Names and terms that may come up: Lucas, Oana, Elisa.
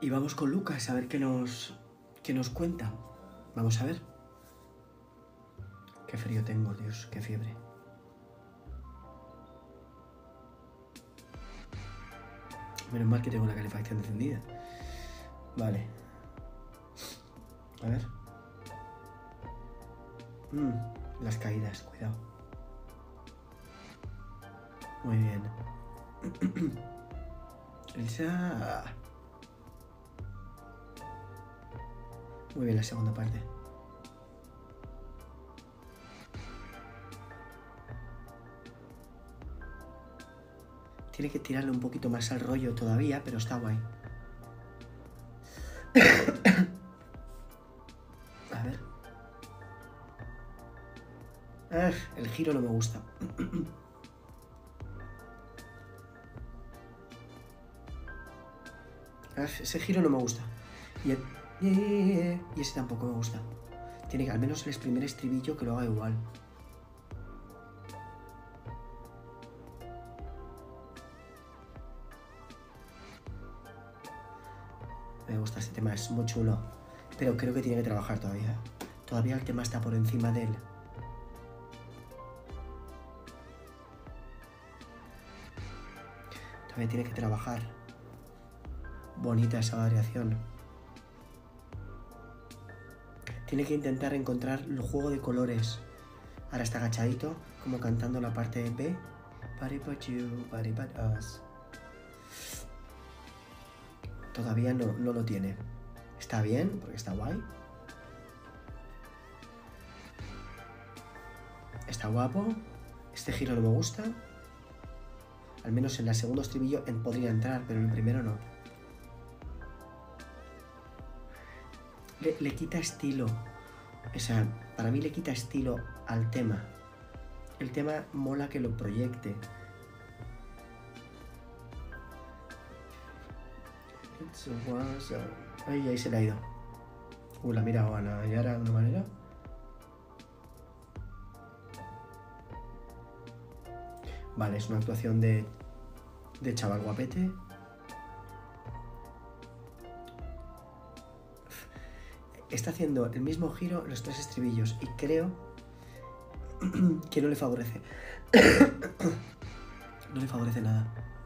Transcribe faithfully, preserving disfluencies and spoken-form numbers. Y vamos con Lucas a ver qué nos, qué nos cuenta. Vamos a ver. Qué frío tengo, Dios, qué fiebre. Menos mal que tengo la calefacción encendida. Vale. A ver. Mm, las caídas, cuidado. Muy bien. Elisa. Muy bien, la segunda parte. Tiene que tirarle un poquito más al rollo todavía, pero está guay. A ver. Ah, el giro no me gusta. Ah, ese giro no me gusta. Y, el... y ese tampoco me gusta. Tiene que al menos el primer estribillo que lo haga igual. Me gusta este tema, es muy chulo. Pero creo que tiene que trabajar todavía. Todavía el tema está por encima de él. Todavía tiene que trabajar. Bonita esa variación. Tiene que intentar encontrar el juego de colores. Ahora está agachadito, como cantando la parte de B. Party but you, party but us. Todavía no, no lo tiene. Está bien, porque está guay. Está guapo. Este giro no me gusta. Al menos en el segundo estribillo podría entrar, pero en el primero no. Le, le quita estilo. O sea, para mí le quita estilo al tema. El tema mola que lo proyecte. Ay, ahí se le ha ido. Uh, la mira Oana. Y ahora de una manera. Vale, es una actuación de, de chaval guapete. Está haciendo el mismo giro en los tres estribillos y creo que no le favorece. No le favorece nada.